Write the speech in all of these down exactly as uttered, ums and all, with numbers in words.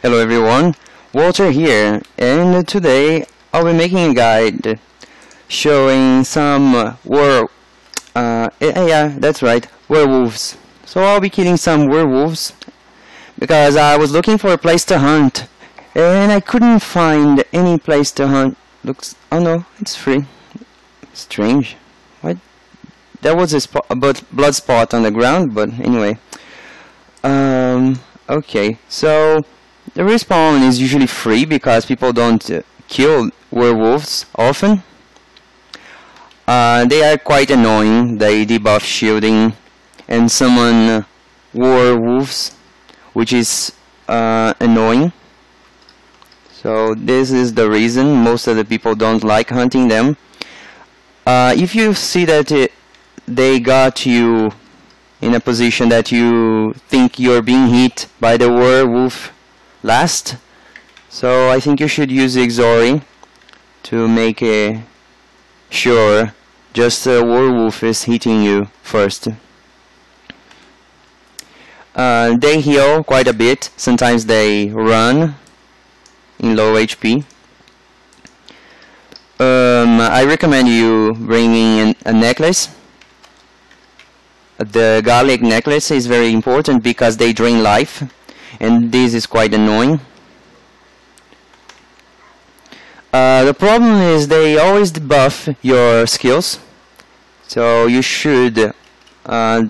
Hello everyone, Walter here, and today I'll be making a guide showing some uh, were uh, yeah, that's right, werewolves. So I'll be killing some werewolves because I was looking for a place to hunt and I couldn't find any place to hunt. Looks, oh no, it's free. Strange. What? There was a, spot, a blood spot on the ground, but anyway. Um. Okay, so the respawn is usually free because people don't uh, kill werewolves often. Uh, they are quite annoying. They debuff shielding and summon uh, werewolves, which is uh, annoying. So this is the reason most of the people don't like hunting them. Uh, if you see that it, they got you in a position that you think you're being hit by the werewolf last, so I think you should use Exori to make a sure just the werewolf is hitting you first. Uh, they heal quite a bit, sometimes they run in low H P. Um, I recommend you bringing a necklace. The garlic necklace is very important because they drain life. And this is quite annoying. Uh, the problem is they always debuff your skills, so you should. Uh,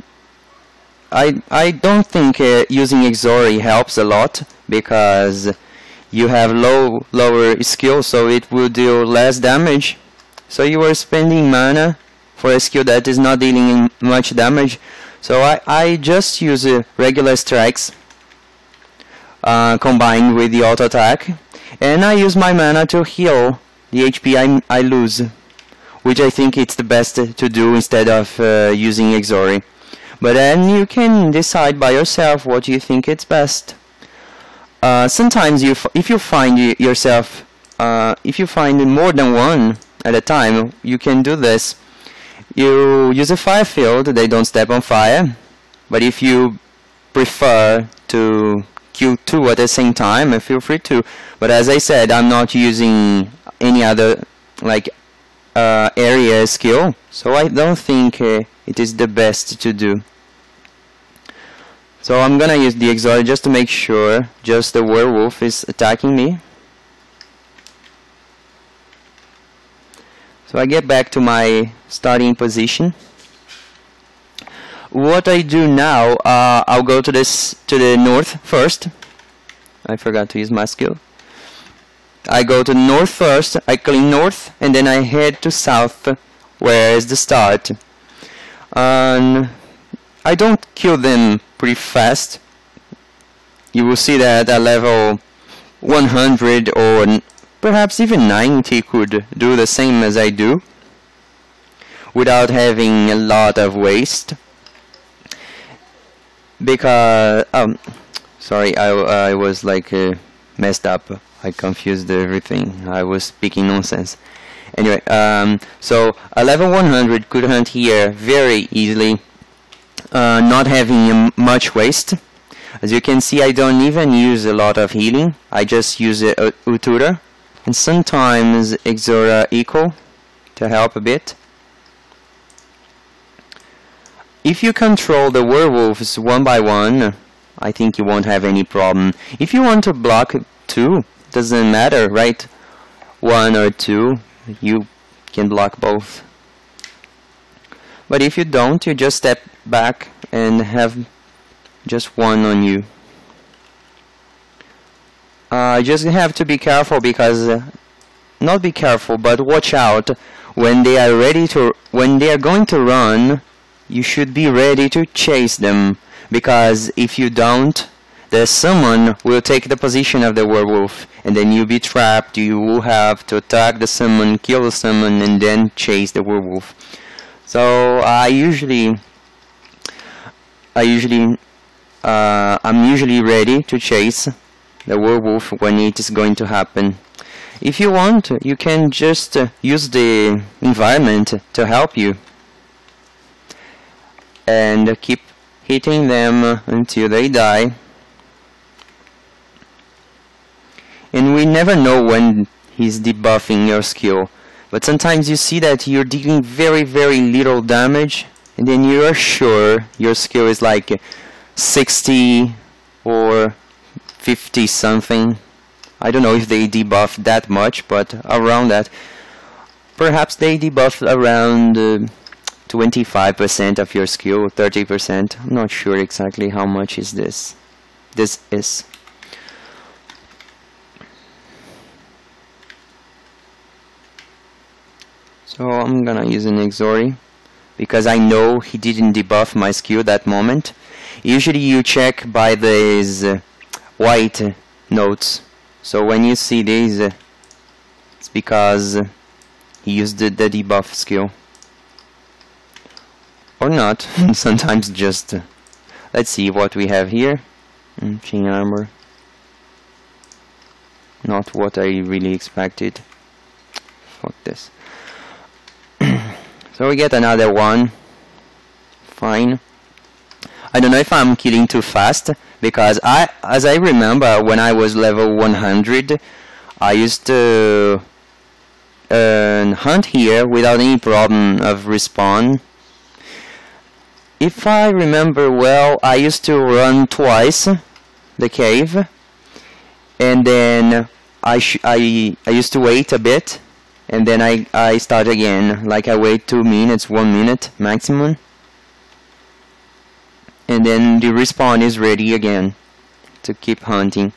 I I don't think uh, using Exori helps a lot because you have low lower skill, so it will deal less damage. So you are spending mana for a skill that is not dealing much damage. So I I just use uh, regular strikes. Uh, combined with the auto attack, and I use my mana to heal the H P I, I lose, which I think it's the best to do instead of uh, using Exori. But then you can decide by yourself what you think it's best. Uh, sometimes, you f if you find yourself, uh, if you find more than one at a time, you can do this. You use a fire field; they don't step on fire. But if you prefer to kill two at the same time, and feel free to. But as I said, I'm not using any other like uh, area skill, so I don't think uh, it is the best to do. So I'm gonna use the Exora just to make sure just the werewolf is attacking me. So I get back to my starting position. What I do now, uh, I'll go to this to the north first. I forgot to use my skill. I go to north first. I clean north, and then I head to south, where is the start. Um, I don't kill them pretty fast. You will see that at level one hundred or perhaps even ninety could do the same as I do, without having a lot of waste. Because um, sorry, I I was like uh, messed up. I confused everything. I was speaking nonsense. Anyway, um, so a level one hundred could hunt here very easily, uh, not having much waste. As you can see, I don't even use a lot of healing. I just use uh, Utura and sometimes Exora Eco to help a bit. If you control the werewolves one by one, I think you won't have any problem. If you want to block two, doesn't matter, right? One or two, you can block both. But if you don't, you just step back and have just one on you. Uh, just have to be careful because, uh, not be careful, but watch out when they are ready to, when they are going to run. You should be ready to chase them, because if you don't, the summon will take the position of the werewolf, and then you'll be trapped. You will have to attack the summon, kill the summon, and then chase the werewolf. So I usually, I usually, uh, I'm usually ready to chase the werewolf when it is going to happen. If you want, you can just uh, use the environment to help you, and keep hitting them until they die. and we never know when he's debuffing your skill. But sometimes you see that you're dealing very, very little damage, and then you're sure your skill is like sixty or fifty something. I don't know if they debuff that much, but around that. Perhaps they debuff around uh, twenty-five percent of your skill, thirty percent. I'm not sure exactly how much is this. This is. So I'm gonna use an Exori, because I know he didn't debuff my skill that moment. Usually you check by these uh, white uh, notes. So when you see these, uh, it's because uh, he used the, the debuff skill. Or not, sometimes just... Uh, let's see what we have here. Mm, chain armor. Not what I really expected. Fuck this. So we get another one. Fine. I don't know if I'm killing too fast, because I, as I remember, when I was level one hundred, I used to uh, hunt here without any problem of respawn. If I remember well, I used to run twice the cave, and then I sh I I used to wait a bit. And then I, I start again, like I wait two minutes, one minute maximum. And then the respawn is ready again to keep hunting.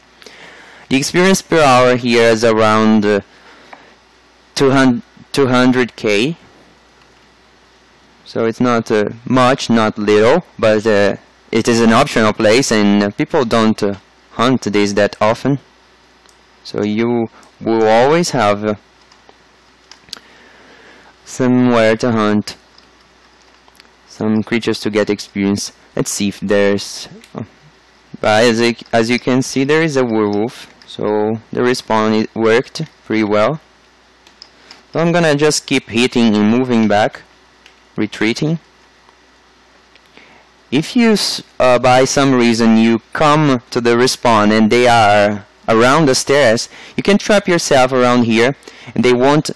The experience per hour here is around uh, two hundred, two hundred K. So it's not uh, much, not little, but uh, it is an optional place, and uh, people don't uh, hunt this that often. So you will always have... Uh, somewhere to hunt some creatures to get experience. Let's see if there's oh. But as, it, as you can see, there is a werewolf, so the respawn worked pretty well. So I'm gonna just keep hitting and moving back, retreating. If you uh, by some reason you come to the respawn and they are around the stairs, you can trap yourself around here and they won't.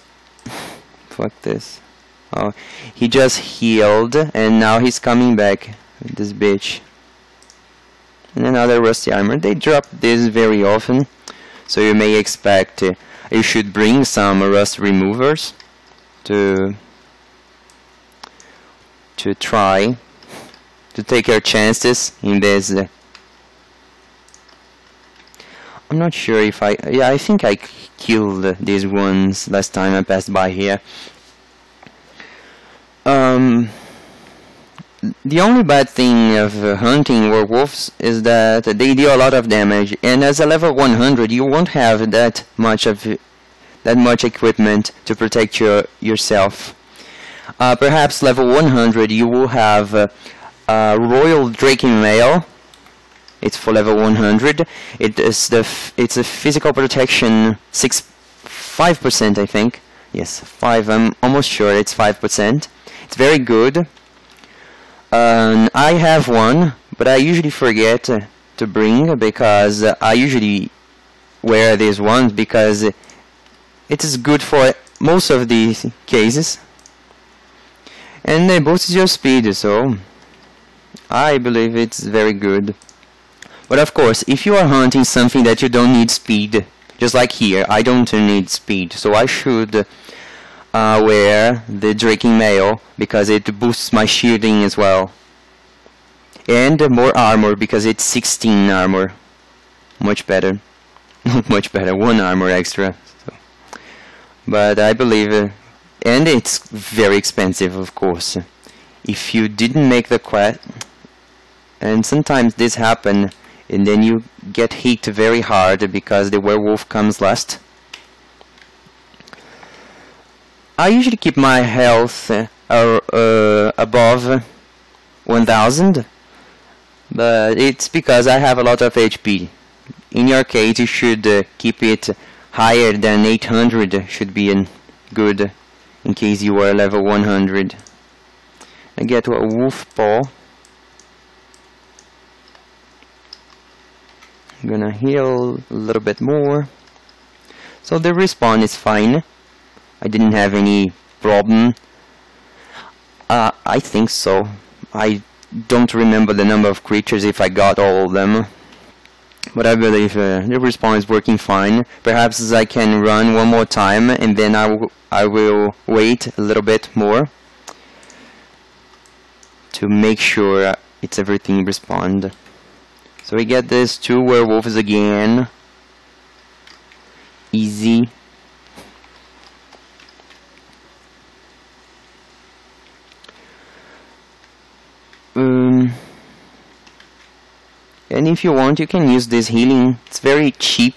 Fuck this. Oh, he just healed and now he's coming back. This bitch. And another rusty armor. They drop this very often, so you may expect uh, you should bring some rust removers to to try to take your chances in this. Uh, I'm not sure if I... Yeah, I think I killed these ones last time I passed by here. Um, the only bad thing of uh, hunting werewolves is that they deal a lot of damage, and as a level one hundred you won't have that much of that much equipment to protect your yourself. Uh, perhaps level one hundred you will have uh, a royal drake mail. It's for level one hundred. It is the f it's a physical protection six five percent I think. Yes, five. I'm almost sure it's five percent. It's very good. Um, I have one, but I usually forget uh, to bring because uh, I usually wear these ones because it is good for most of the cases, and it boosts your speed. So I believe it's very good. But of course, if you are hunting something that you don't need speed, just like here, I don't need speed, so I should uh, wear the draking mail because it boosts my shielding as well. And more armor because it's sixteen armor. Much better. Not much better, one armor extra. So. But I believe... Uh, and it's very expensive, of course. If you didn't make the quest... And sometimes this happens, and then you get hit very hard because the werewolf comes last. I usually keep my health uh, uh, above one thousand, but it's because I have a lot of H P. In your case, you should uh, keep it higher than eight hundred, should be in good in case you are level one hundred. I get a wolf paw. I'm gonna heal a little bit more. So the respawn is fine. I didn't have any problem. Uh, I think so. I don't remember the number of creatures if I got all of them. But I believe uh, the respawn is working fine. Perhaps I can run one more time and then I, w I will wait a little bit more to make sure it's everything respawned. So we get these two werewolves again. Easy. Um, and if you want, you can use this healing. It's very cheap.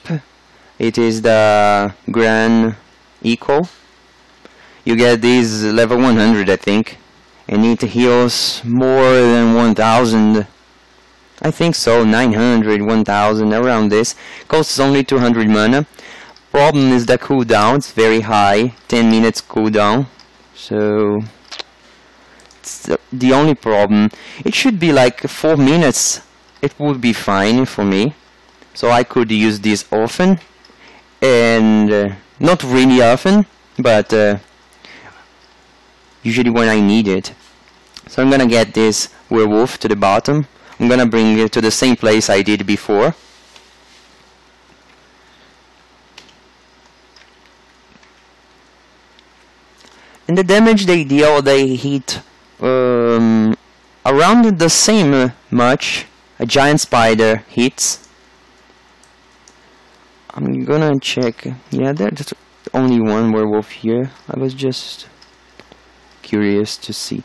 It is the Grand Eco. You get these level one hundred, I think, and it heals more than one thousand. I think so, nine hundred, one thousand, around this. Costs only two hundred mana. Problem is the cooldown. It's very high, ten minutes cooldown. So it's the only problem. It should be like four minutes. It would be fine for me. So I could use this often, and uh, not really often, but uh, usually when I need it. So I'm gonna get this werewolf to the bottom. I'm gonna bring it to the same place I did before. And the damage they deal, they hit um, around the same uh, much a giant spider hits. I'm gonna check. Yeah, there's only one werewolf here. I was just curious to see.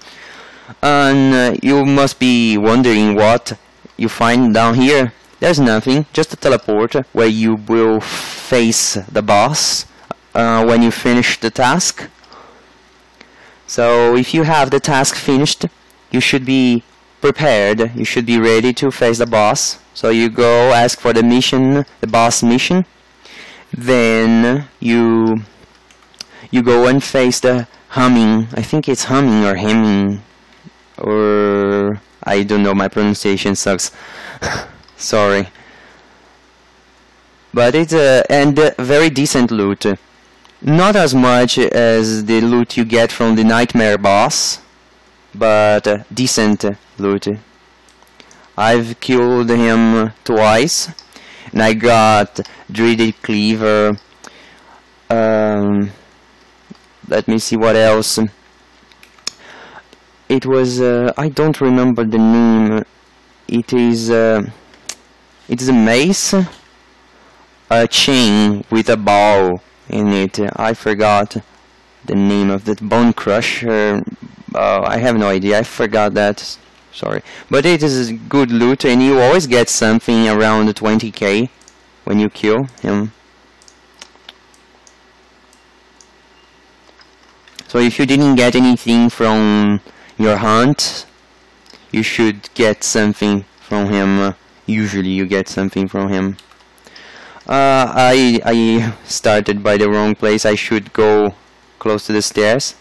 And uh, you must be wondering what you find down here. There's nothing, just a teleporter where you will face the boss uh, when you finish the task. So if you have the task finished, you should be prepared, you should be ready to face the boss. So you go ask for the mission, the boss mission, then you you go and face the humming, I think it's humming or hemming, or I don't know, my pronunciation sucks. Sorry. But it's a, and a very decent loot. Not as much as the loot you get from the nightmare boss, but uh, decent loot. I've killed him twice, and I got dreaded cleaver. Um, let me see what else. It was uh, I don't remember the name. It is uh, it is a mace, a chain with a bow in it. I forgot the name of that. Bone crusher. Uh, I have no idea. I forgot that. Sorry. But it is good loot, and you always get something around twenty K when you kill him. So if you didn't get anything from your hunt, you should get something from him. Usually you get something from him. Uh, I, I started by the wrong place. I should go close to the stairs,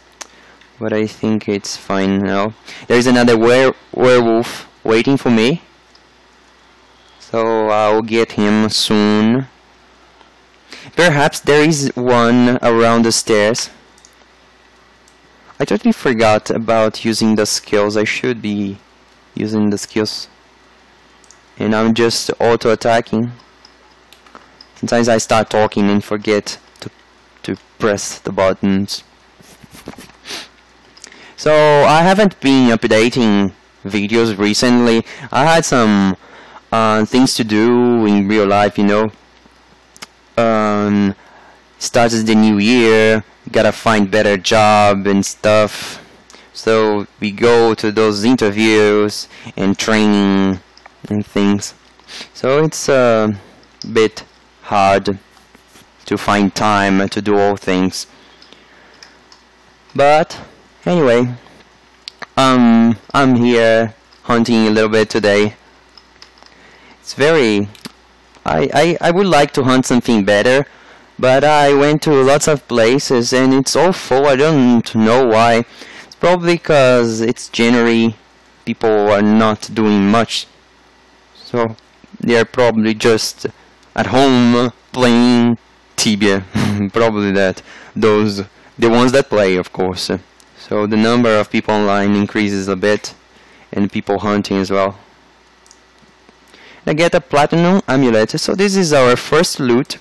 but I think it's fine now. There is another were werewolf waiting for me, so I'll get him soon. Perhaps there is one around the stairs. I totally forgot about using the skills. I should be using the skills, and I'm just auto-attacking. Sometimes I start talking and forget to, to press the buttons. So I haven't been updating videos recently. I had some uh, things to do in real life, you know. Um, started the new year, gotta find better job and stuff. So we go to those interviews and training and things. So it's a bit hard to find time to do all things, but anyway, um, I'm here hunting a little bit today. It's very, I, I, I would like to hunt something better, but I went to lots of places and it's awful. I don't know why. It's probably because it's January, people are not doing much, so they're probably just at home playing Tibia, probably that. Those, the ones that play, of course. So the number of people online increases a bit, and people hunting as well. I get a platinum amulet, so this is our first loot.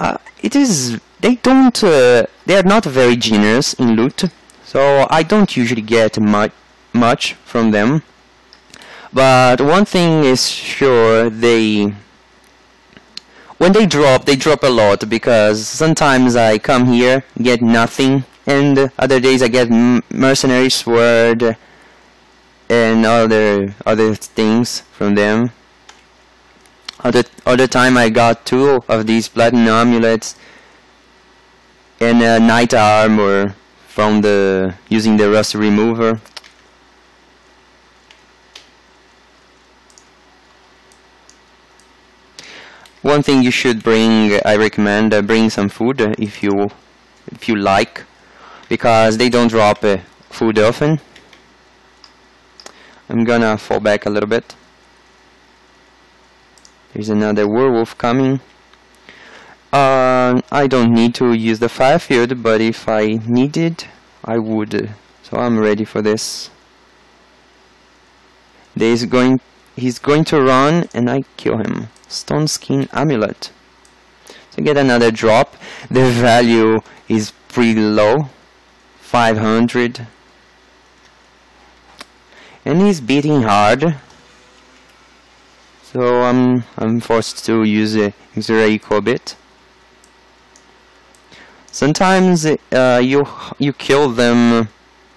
Uh, it is, they don't, uh, they are not very generous in loot, so I don't usually get much, much from them. But one thing is sure, they, when they drop, they drop a lot, because sometimes I come here, get nothing, and other days I get mercenary sword and other other things from them. Other other time I got two of these platinum amulets and a knight armor from the using the rust remover. One thing you should bring, I recommend, uh, bring some food uh, if you if you like, because they don't drop uh, food often. I'm gonna fall back a little bit. There's another werewolf coming. Uh, I don't need to use the firefield, but if I needed, I would. Uh, so I'm ready for this. There's going, he's going to run, and I kill him. Stone skin amulet. So get another drop. The value is pretty low, five hundred, and he's beating hard. So I'm I'm forced to use a Xeric Orbit. Sometimes uh, you you kill them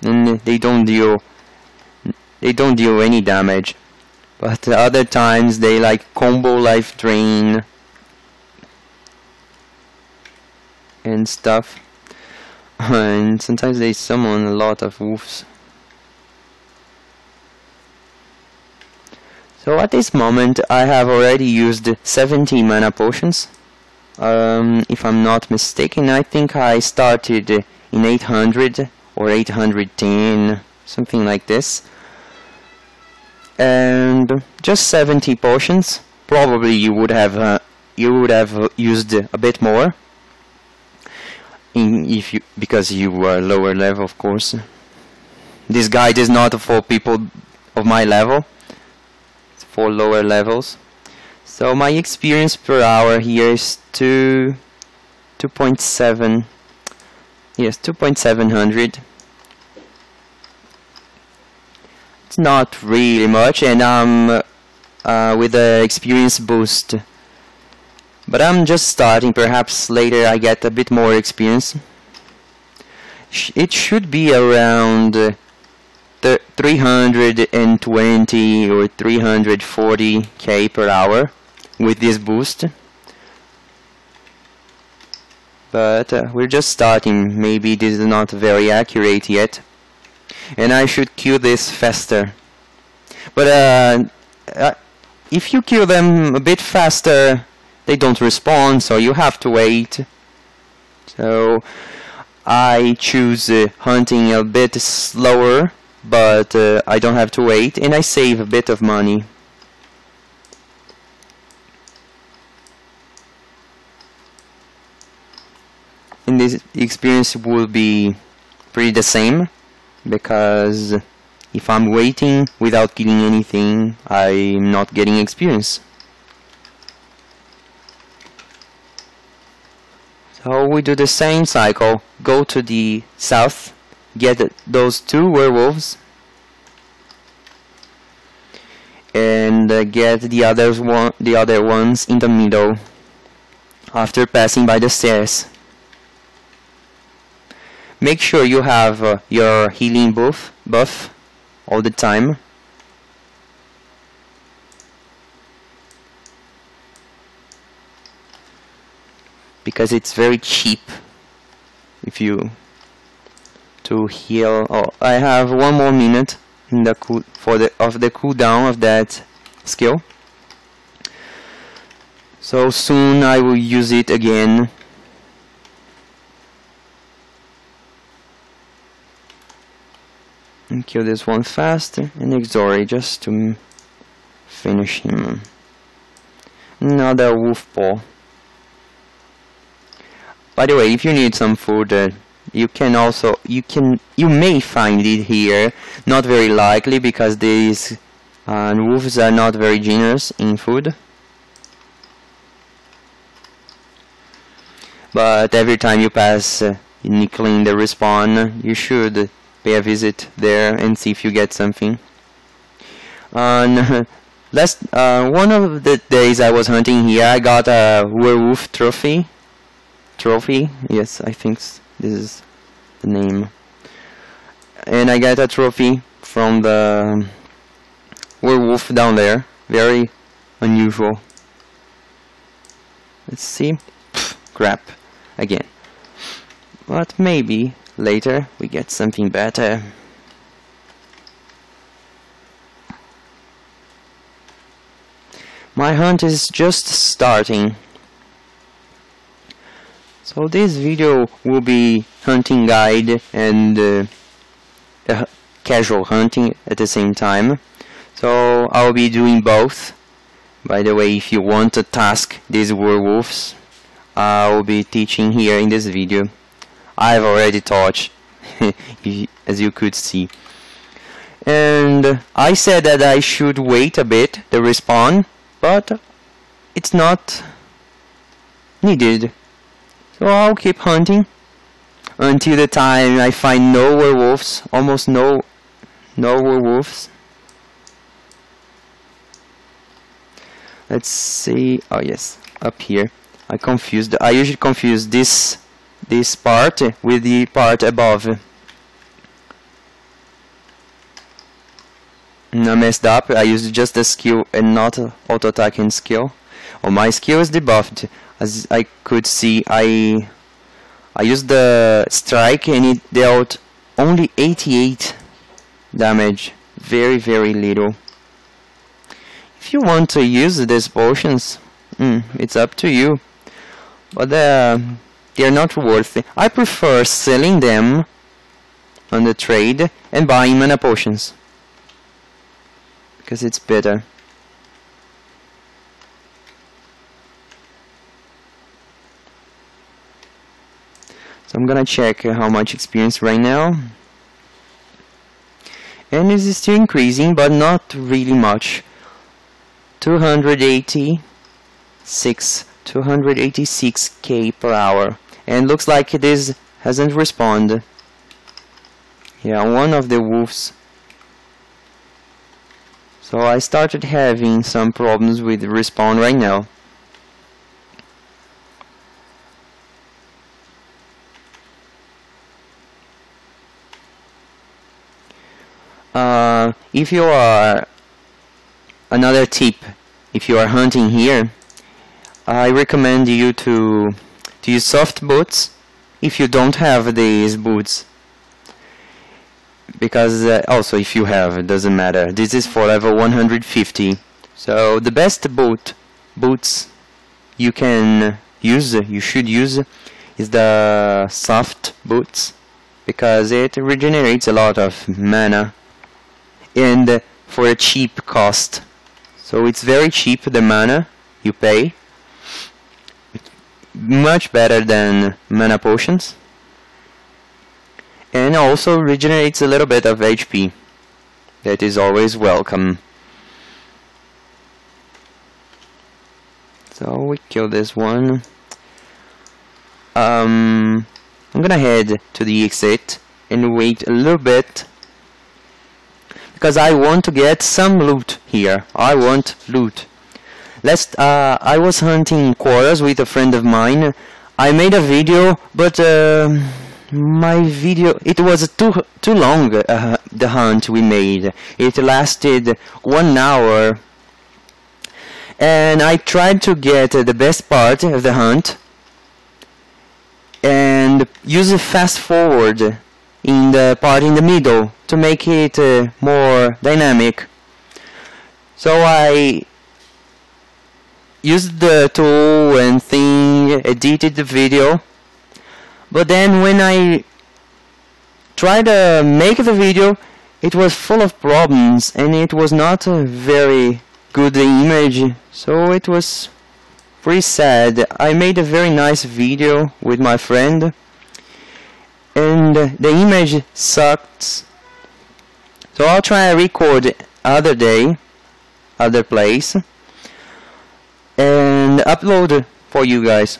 and they don't deal they don't deal any damage. But other times they like combo life drain and stuff, and sometimes they summon a lot of wolves. So at this moment I have already used seventeen mana potions. Um, if I'm not mistaken, I think I started in eight hundred or eight hundred ten, something like this. And just seventy potions. Probably you would have uh, you would have used a bit more, in if you because you were lower level, of course. This guide is not for people of my level; it's for lower levels. So my experience per hour here is two two point seven. Yes, two point seven hundred. Not really much, and I'm uh, with the experience boost, but I'm just starting. Perhaps later I get a bit more experience. Sh it should be around uh, th three hundred twenty or three hundred forty K per hour with this boost, but uh, we're just starting. Maybe this is not very accurate yet, and I should kill this faster. But uh, uh, if you kill them a bit faster, they don't respond, so you have to wait. So I choose uh, hunting a bit slower, but uh, I don't have to wait, and I save a bit of money. And this experience will be pretty the same, because if I'm waiting without killing anything, I'm not getting experience. So we do the same cycle. Go to the south, get those two werewolves, and uh, get the others one, the other ones in the middle, after passing by the stairs. Make sure you have uh, your healing buff, buff all the time. Because it's very cheap if you to heal. Oh, I have one more minute in the cool for the of the cooldown of that skill. So soon I will use it again. And kill this one fast, and Exori just to finish him. Another wolf paw. By the way, if you need some food, uh, you can also you can you may find it here. Not very likely because these uh, wolves are not very generous in food. But every time you pass uh, Nickel in the respawn, you should pay a visit there and see if you get something. On last uh, one of the days I was hunting here, I got a werewolf trophy. Trophy, yes, I think this is the name. And I got a trophy from the werewolf down there. Very unusual. Let's see. Pfft, crap again. But maybe later we get something better. My hunt is just starting. So this video will be hunting guide and uh, uh, casual hunting at the same time. So I'll be doing both. By the way, if you want to task these werewolves, I'll be teaching here in this video. I've already taught, as you could see. And I said that I should wait a bit, the respawn, but it's not needed. So I'll keep hunting until the time I find no werewolves, almost no, no werewolves. Let's see, oh yes, up here. I confused, I usually confuse this this part with the part above. And I messed up, I used just the skill and not auto attack and skill. Oh, my skill is debuffed. As I could see, I I used the strike and it dealt only eighty-eight damage. Very, very little. If you want to use these potions, mm, it's up to you. But the uh, they are not worth it. I prefer selling them on the trade and buying mana potions because it's better. So I'm gonna check how much experience right now, and it's still increasing, but not really much. two hundred eighty-six, two hundred eighty-six K per hour. And looks like this hasn't responded. Yeah, one of the wolves. So I started having some problems with the respawn right now. Uh, if you are... Another tip, if you are hunting here, I recommend you to to use soft boots if you don't have these boots, because uh, also if you have, it doesn't matter. This is for level one hundred fifty, so the best boot boots you can use, you should use, is the soft boots, because it regenerates a lot of mana and uh, for a cheap cost. So it's very cheap, the mana you pay, much better than mana potions, and also regenerates a little bit of H P. That is always welcome. So we kill this one. um, I'm gonna head to the exit and wait a little bit because I want to get some loot here. I want loot. Last, uh, I was hunting quarters with a friend of mine. I made a video, but uh, my video, it was too too long, uh, the hunt we made. It lasted one hour. And I tried to get uh, the best part of the hunt and use a fast forward in the part in the middle to make it uh, more dynamic. So I used the tool and thing, edited the video, but then when I tried to make the video, it was full of problems and it was not a very good image, so it was Free said, I made a very nice video with my friend and the image sucked, so I'll try and record other day, other place, and upload for you guys.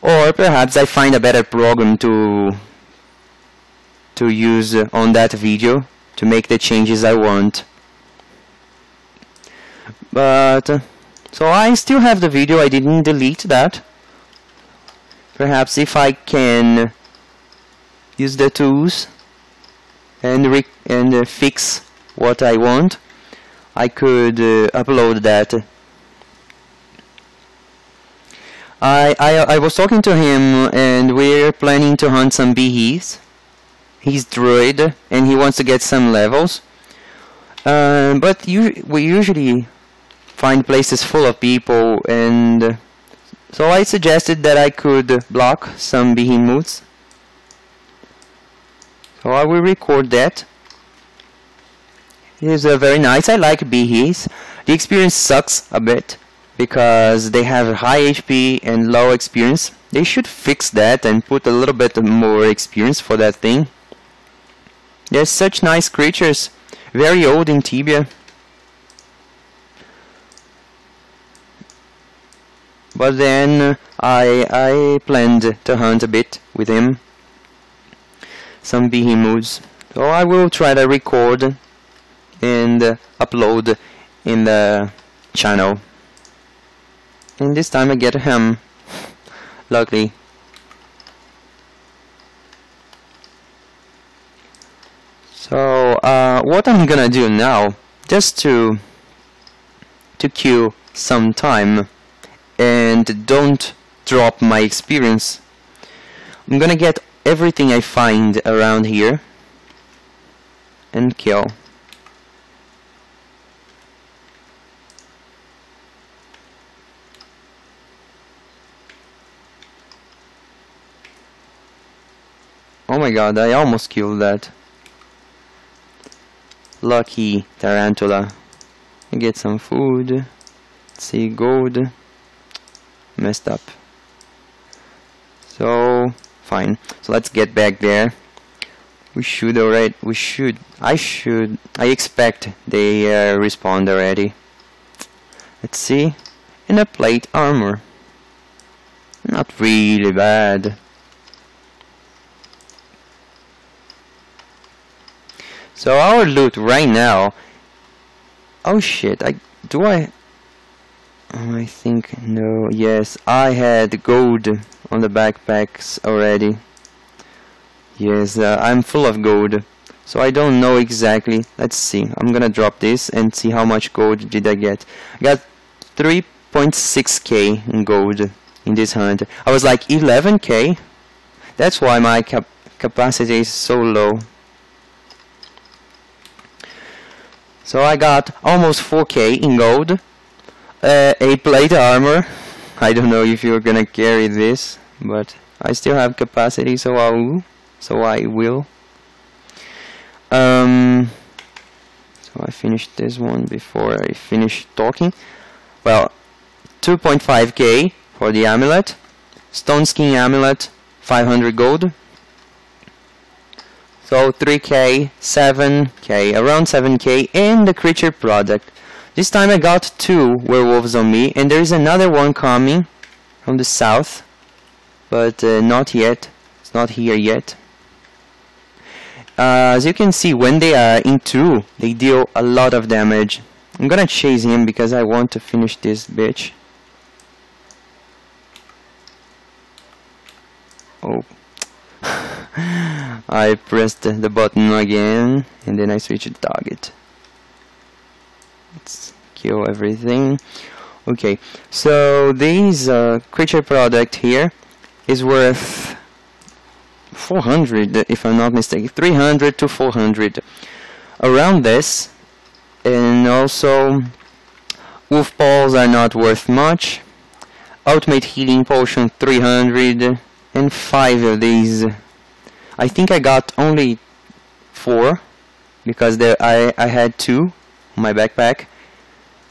Or perhaps I find a better program to to use on that video to make the changes I want. But so I still have the video, I didn't delete that. Perhaps if I can use the tools and re and uh, fix what I want, I could uh, upload that. I, I I was talking to him and we're planning to hunt some bees. He's druid and he wants to get some levels. Uh, but you, we usually find places full of people, and uh, so I suggested that I could block some behemoths. So I will record that. It is uh, very nice. I like bees. The experience sucks a bit because they have high H P and low experience. They should fix that and put a little bit more experience for that thing. They're such nice creatures. Very old in Tibia. But then I I planned to hunt a bit with him. Some behemoths. So I will try to record and uh, upload in the channel. And this time I get him. Luckily. So uh, what I'm gonna do now, just to to kill some time and don't drop my experience, I'm gonna get everything I find around here and kill. Oh my god, I almost killed that. Lucky tarantula. I get some food. Let's see, gold. Messed up. So fine. So let's get back there. We should already. We should. I should. I expect they uh, respond already. Let's see. And a plate armor. Not really bad. So our loot right now. Oh shit! I do I. I think no. Yes, I had gold on the backpacks already. Yes, uh, I'm full of gold. So I don't know exactly. Let's see. I'm gonna drop this and see how much gold did I get. I got three point six K in gold in this hunt. I was like eleven K. That's why my cap capacity is so low. So I got almost four K in gold, uh, a plate armor. I don't know if you're gonna carry this, but I still have capacity, so I'll, so I will. Um, so I finished this one before I finish talking. Well, two point five K for the amulet, stone skin amulet, five hundred gold. So three K, seven K, around seven K, and the creature product. This time I got two werewolves on me, and there is another one coming from the south, but uh, not yet. It's not here yet. Uh, as you can see, when they are in two, they deal a lot of damage. I'm gonna chase him because I want to finish this bitch. Oh. I pressed the button again and then I switched target. Let's kill everything. Okay, so this uh, creature product here is worth four hundred, if I'm not mistaken, three hundred to four hundred, around this. And also wolfpaws are not worth much. Ultimate healing potion three hundred, and five of these. I think I got only four because there I, I had two in my backpack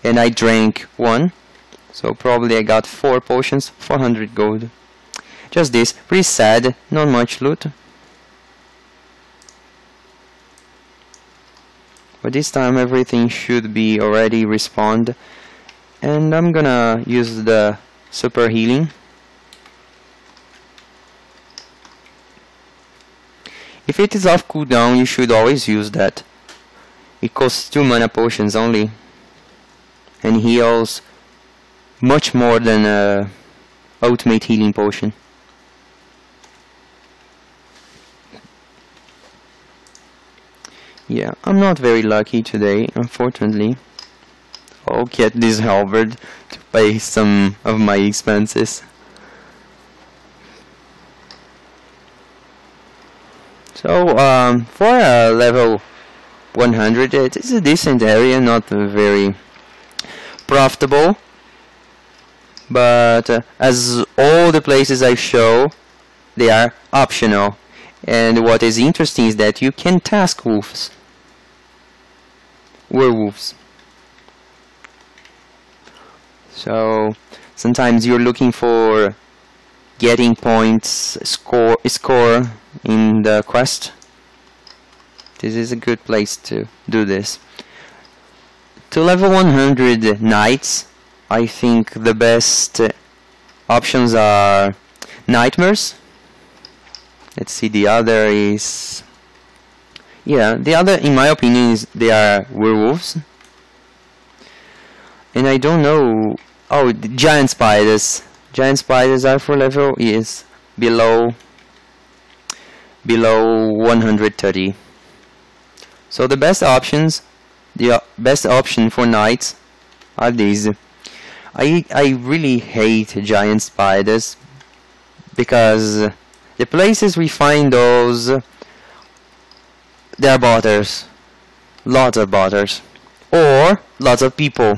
and I drank one. So probably I got four potions, four hundred gold. Just this, pretty sad, not much loot. But this time everything should be already respawned. And I'm gonna use the super healing. If it is off cooldown, you should always use that. It costs two mana potions only. And heals much more than a ultimate healing potion. Yeah, I'm not very lucky today, unfortunately. I'll get this halberd to pay some of my expenses. So, um, for a level one hundred, it is a decent area, not very profitable. But uh, as all the places I show, they are optional. And what is interesting is that you can task wolves. Werewolves. So sometimes you're looking for getting points, score, score in the quest. This is a good place to do this. To level one hundred knights, I think the best options are nightmares. Let's see, the other is... Yeah, the other, in my opinion, is they are werewolves. And I don't know... Oh, the giant spiders. Giant spiders are for level... Yes, below... Below one hundred thirty. So the best options... The best option for knights are these. I, I really hate giant spiders. Because the places we find those... They are botters. Lots of botters. Or lots of people.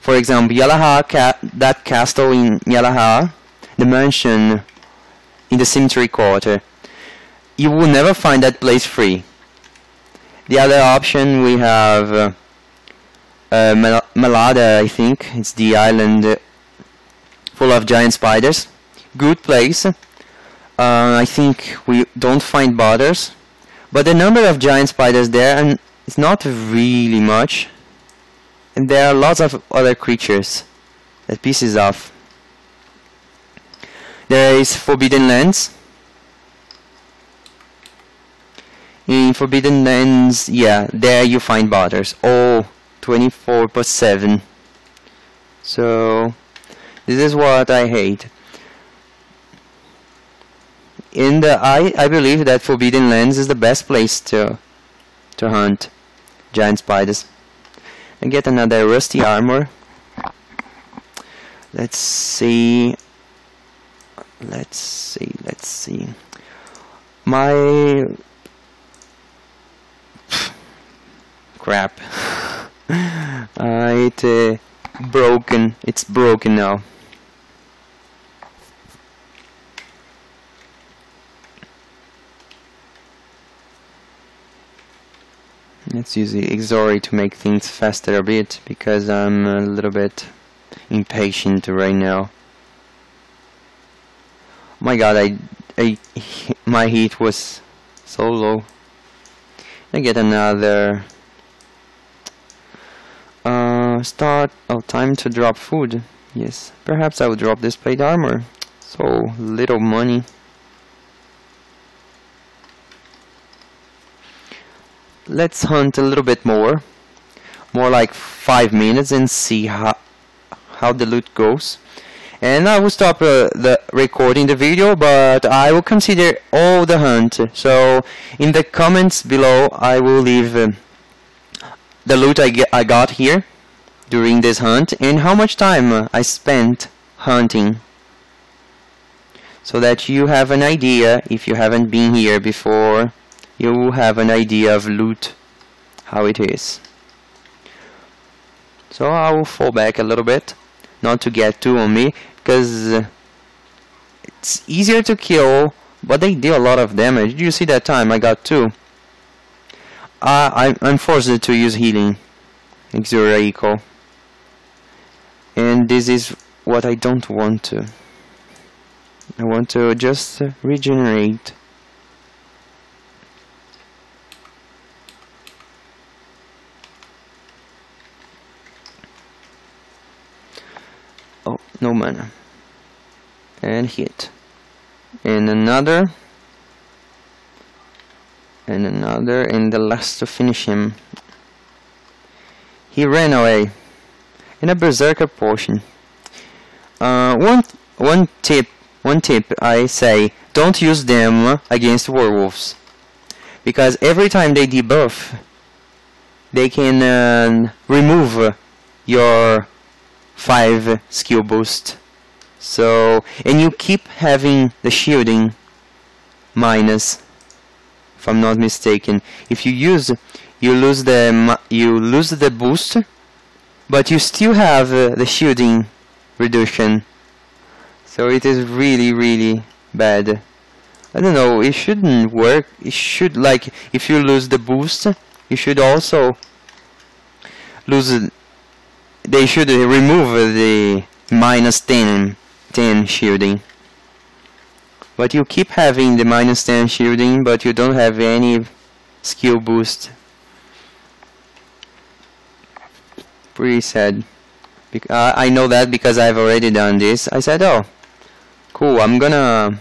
For example, Yalahar, ca that castle in Yalahar, the mansion in the cemetery quarter. You will never find that place free. The other option we have uh, uh, Mal Malada, I think. It's the island full of giant spiders. Good place. Uh, I think we don't find bothers. But the number of giant spiders there, and it's not really much. And there are lots of other creatures that pieces off. There is Forbidden Lands. In Forbidden Lands, yeah, there you find bothers. Oh, twenty-four plus seven. So, this is what I hate. In the, I, I believe that Forbidden Lands is the best place to, to hunt giant spiders. I get another rusty armor. Let's see. Let's see. Let's see. My crap. uh, it uh, broken. It's broken now. Let's use the Exori to make things faster a bit, because I'm a little bit impatient right now. My god, I, I my heat was so low. I get another uh, start oh, time to drop food. Yes, perhaps I will drop this plate armor. So little money. Let's hunt a little bit more, more like five minutes, and see how how the loot goes. And I will stop uh, the recording the video, but I will consider all the hunt. So in the comments below, I will leave um, the loot I get, I got here during this hunt and how much time uh, I spent hunting, so that you have an idea. If you haven't been here before, you will have an idea of loot, how it is. So I will fall back a little bit, not to get too on me, because it's easier to kill, but they deal a lot of damage. You see that time I got two. Uh, I, I'm forced to use healing, Xeric Orbit. And this is what I don't want to. I want to just regenerate. Oh, no mana. And hit. And another. And another, and the last to finish him. He ran away. And a berserker potion. Uh, one, one tip, one tip, I say, don't use them against werewolves, because every time they debuff, they can uh, remove your five skill boost. So, and you keep having the shielding minus, if I'm not mistaken. If you use, you lose the you lose the boost, but you still have uh, the shielding reduction. So it is really, really bad. I don't know, it shouldn't work. It should, like, if you lose the boost, you should also lose, they should remove the minus ten shielding. But you keep having the minus ten shielding, but you don't have any skill boost. Pretty sad. Bec uh, I know that because I've already done this. I said, oh, cool, I'm gonna...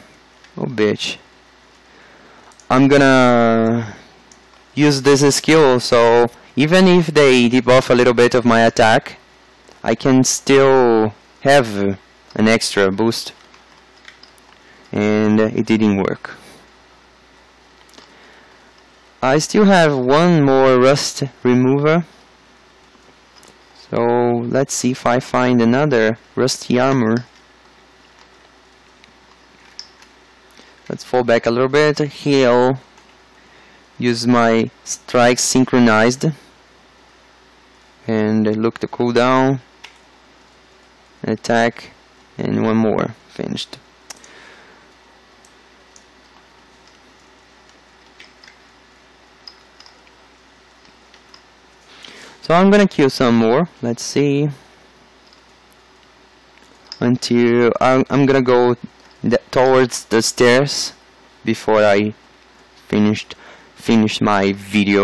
Oh, bitch. I'm gonna use this skill, so even if they debuff a little bit of my attack, I can still have an extra boost. And it didn't work. I still have one more rust remover. So let's see if I find another rusty armor. Let's fall back a little bit, heal, use my strike synchronized, and look the cooldown, attack, and one more, finished. So I'm gonna kill some more, let's see, until I'm, I'm gonna go th towards the stairs before I finished finish my video.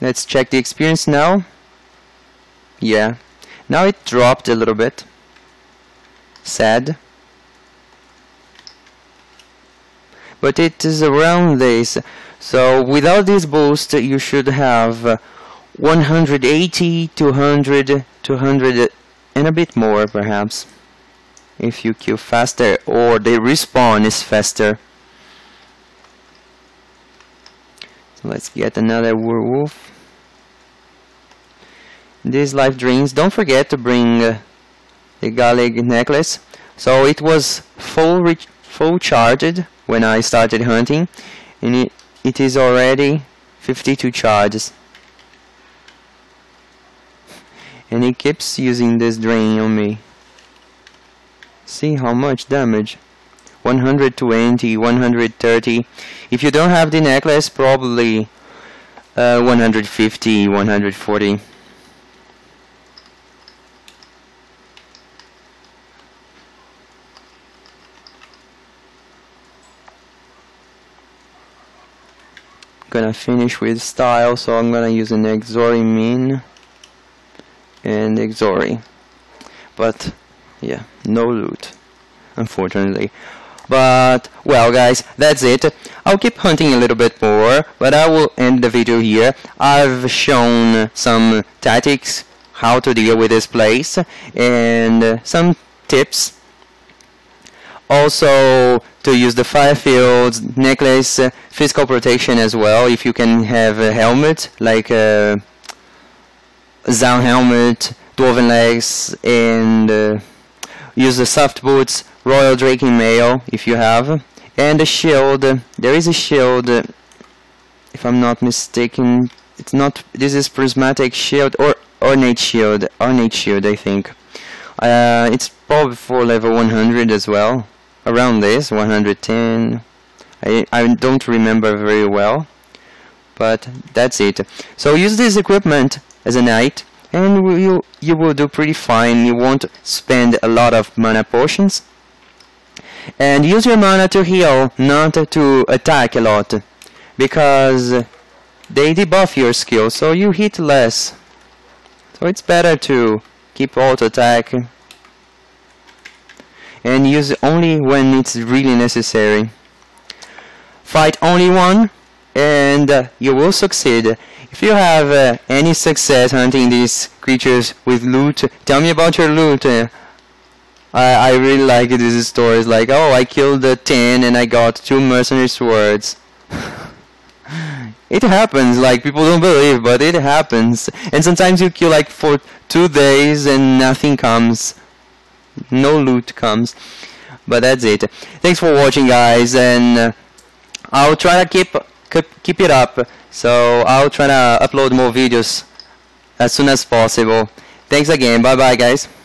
Let's check the experience now. Yeah, now it dropped a little bit, sad. But it is around this, so without this boost you should have one hundred eighty, two hundred, two hundred and a bit more perhaps, if you kill faster or the respawn is faster. So let's get another werewolf. These life drains, don't forget to bring uh, the garlic necklace. So it was full re full charged when I started hunting, and it, it is already fifty-two charges, and he keeps using this drain on me. See how much damage, one hundred twenty, one hundred thirty. If you don't have the necklace, probably uh, one hundred fifty, one hundred forty. Gonna finish with style, so I'm gonna use an Exori min and Exori, but yeah, no loot, unfortunately. But well, guys, that's it. I'll keep hunting a little bit more, but I will end the video here. I've shown some tactics, how to deal with this place, and some tips. Also, to use the fire fields, necklace, uh, physical protection as well, if you can have a helmet, like a Zao helmet, dwarven legs, and uh, use the soft boots, royal drake mail, if you have, and a shield. There is a shield, uh, if I'm not mistaken, it's not, this is prismatic shield, or ornate shield, ornate shield, I think. Uh, it's probably for level one hundred as well. Around this, one hundred ten. I, I don't remember very well, but that's it. So use this equipment as a knight, and you, you will do pretty fine. You won't spend a lot of mana potions, and use your mana to heal, not to attack a lot, because they debuff your skill, so you hit less. So it's better to keep auto attack and use only when it's really necessary. Fight only one and uh, you will succeed. If you have uh, any success hunting these creatures with loot, tell me about your loot. Uh, I, I really like these stories, like, oh, I killed uh, ten and I got two mercenary swords. It happens, like, people don't believe, but it happens. And sometimes you kill, like, for two days and nothing comes. No loot comes. But that's it. Thanks for watching, guys, and uh, I'll try to keep, keep keep it up. So I'll try to upload more videos as soon as possible. Thanks again. Bye-bye, guys.